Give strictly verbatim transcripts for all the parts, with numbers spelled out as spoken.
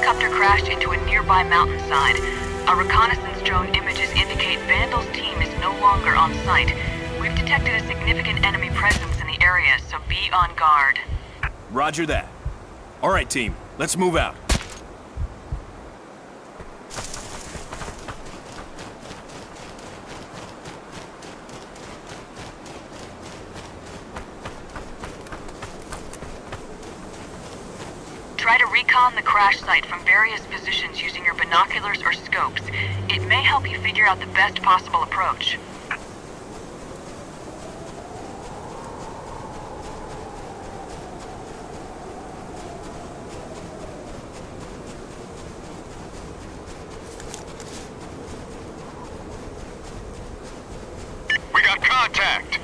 helicopter crashed into a nearby mountainside. Our reconnaissance drone images indicate Vandal's team is no longer on site. We've detected a significant enemy presence in the area, so be on guard. Roger that. All right, team. Let's move out. Try to recon the crash site from various positions using your binoculars or scopes. It may help you figure out the best possible approach. We got contact!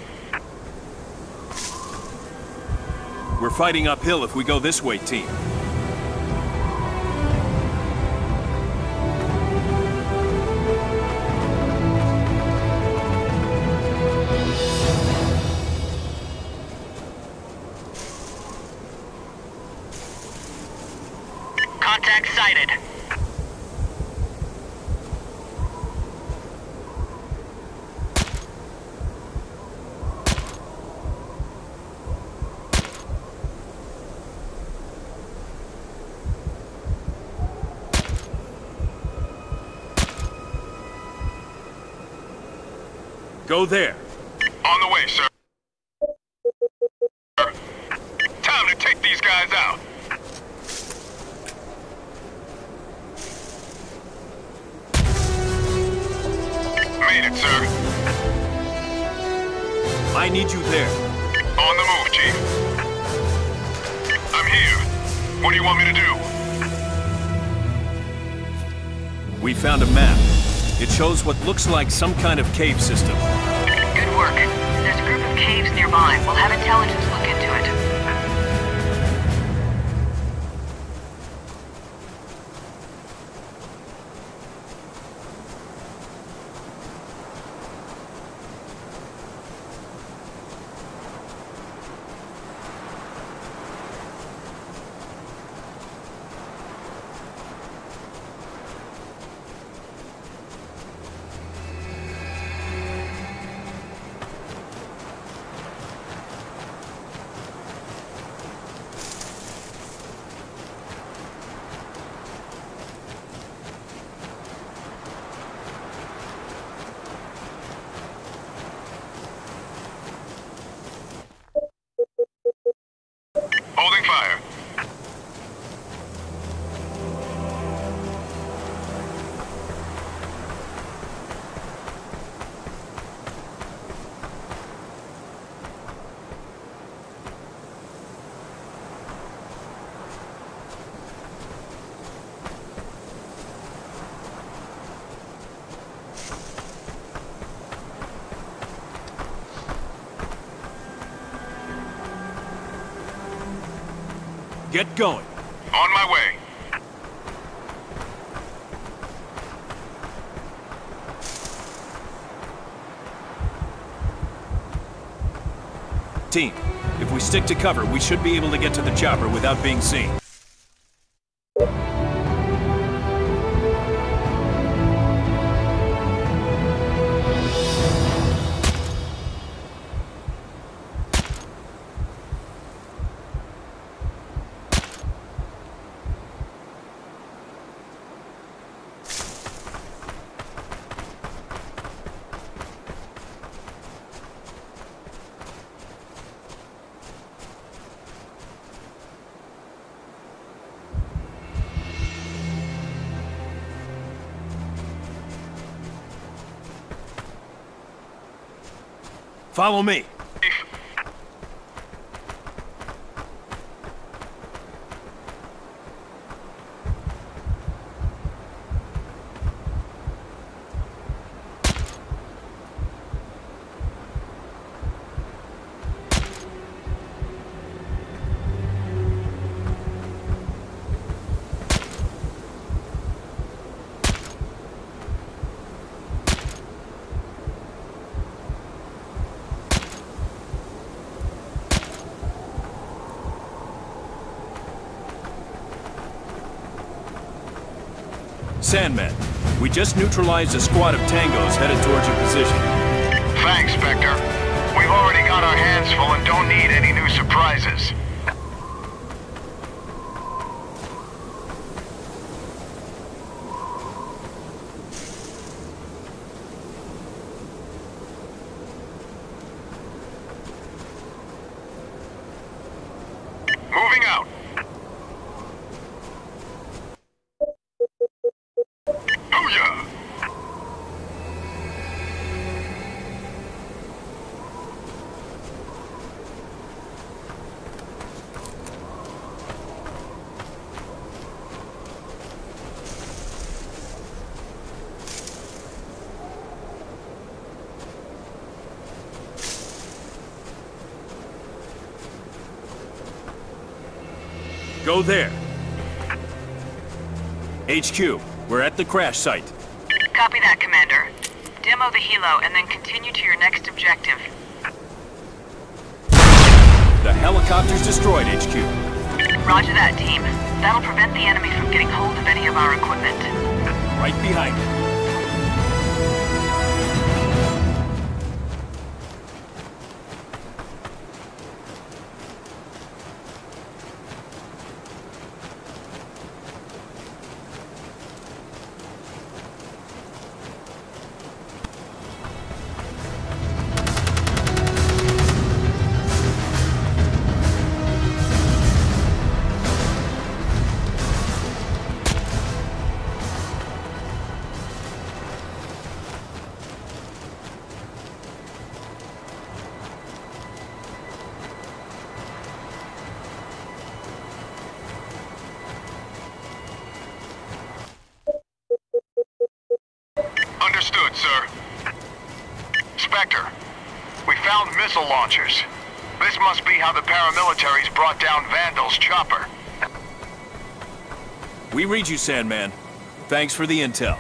We're fighting uphill if we go this way, team. Contact sighted. Go there. On the way, sir. Time to take these guys out. Made it, sir. I need you there. On the move, Chief. I'm here. What do you want me to do? We found a map. It shows what looks like some kind of cave system. Good work. There's a group of caves nearby. We'll have intelligence look into it. Get going. On my way. Team, if we stick to cover, we should be able to get to the chopper without being seen. Follow me. Sandman, we just neutralized a squad of Tangos headed towards your position. Thanks, Spectre. We've already got our hands full and don't need any new surprises. Go there. H Q, we're at the crash site. Copy that, Commander. Demo the helo and then continue to your next objective. The helicopter's destroyed, H Q. Roger that, team. That'll prevent the enemy from getting hold of any of our equipment. Right behind it. Understood, sir. Spectre, we found missile launchers. This must be how the paramilitaries brought down Vandal's chopper. We read you, Sandman. Thanks for the intel.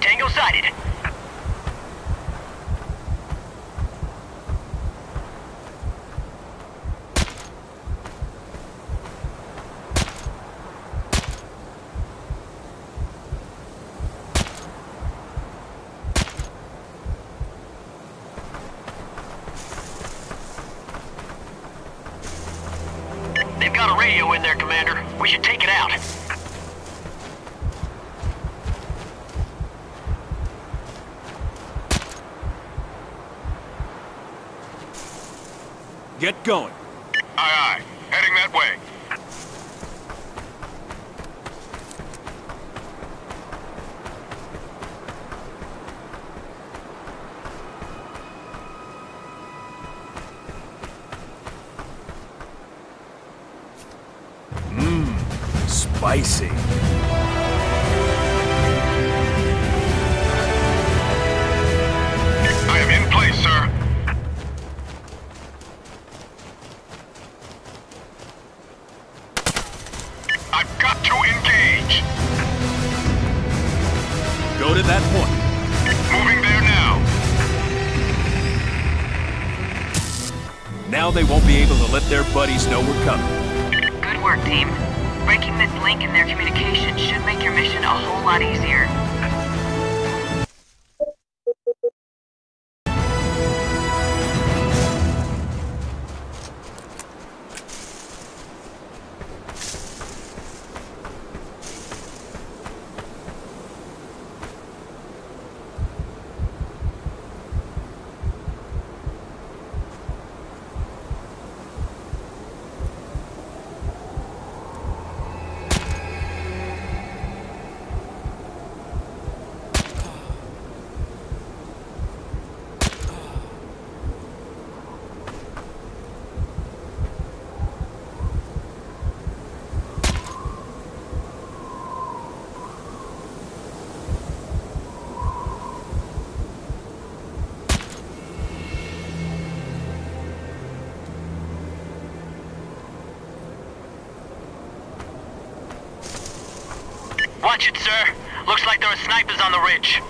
Tango sighted. Got a radio in there, Commander. We should take it out. Get going. Aye, aye. Heading that way. Spicy. I am in place, sir. I've got to engage. Go to that point. Moving there now. Now they won't be able to let their buddies know we're coming. Good work, team. Breaking this link in their communication should make your mission a whole lot easier. Watch it, sir. Looks like there are snipers on the ridge.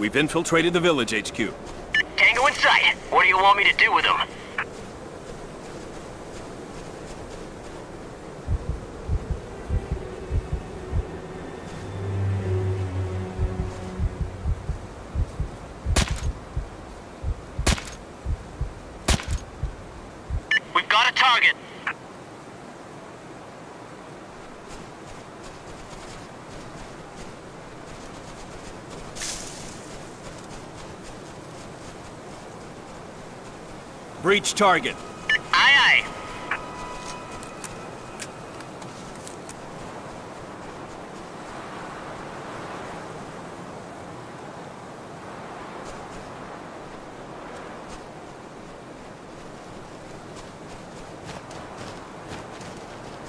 We've infiltrated the village, H Q. Tango in sight. What do you want me to do with them? We've got a target. Breach target. Aye, aye.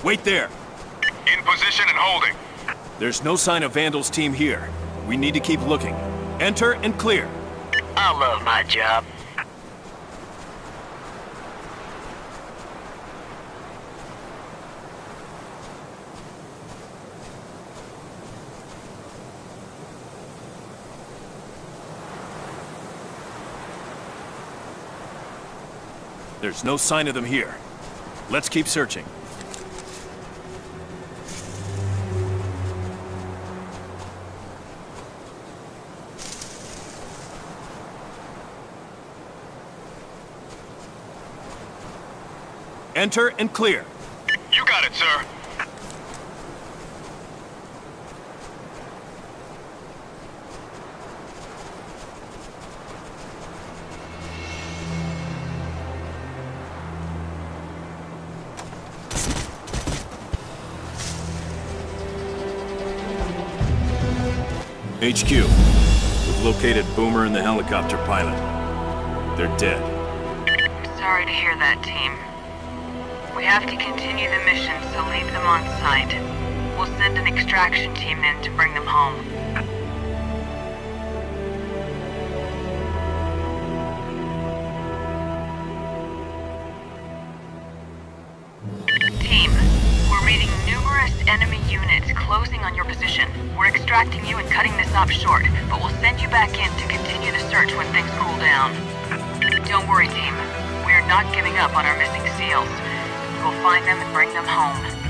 Wait there. In position and holding. There's no sign of Vandal's team here. We need to keep looking. Enter and clear. I love my job. There's no sign of them here. Let's keep searching. Enter and clear. You got it, sir. H Q, we've located Boomer and the helicopter pilot. They're dead. Sorry to hear that, team. We have to continue the mission, so leave them on site. We'll send an extraction team in to bring them home. You and cutting this op short, but we'll send you back in to continue the search when things cool down. Don't worry, team. We're not giving up on our missing SEALs. We'll find them and bring them home.